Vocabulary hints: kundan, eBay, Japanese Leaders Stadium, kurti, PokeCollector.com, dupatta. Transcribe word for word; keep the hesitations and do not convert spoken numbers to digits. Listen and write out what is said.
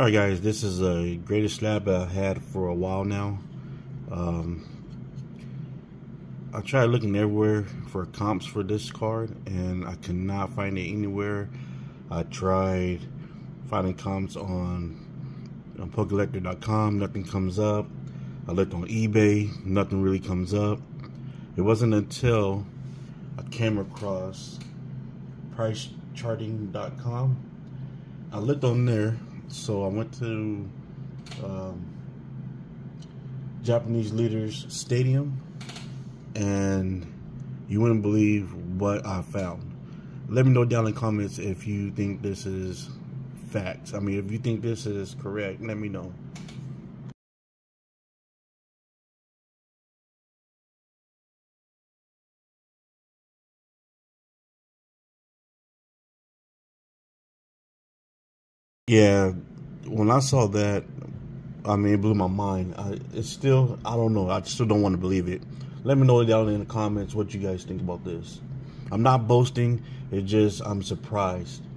Alright guys, this is the greatest slab I've had for a while now. Um, I tried looking everywhere for comps for this card and I could not find it anywhere. I tried finding comps on, on PokeCollector dot com, nothing comes up. I looked on eBay, nothing really comes up. It wasn't until I came across Price Charting dot com. I looked on there. So I went to um, Japanese Leaders Stadium, and you wouldn't believe what I found. Let me know down in the comments if you think this is facts. I mean, if you think this is correct, let me know. Yeah, when I saw that, I mean, it blew my mind. I, it's still, I don't know. I still don't want to believe it. Let me know down in the comments what you guys think about this. I'm not boasting. It's just, I'm surprised.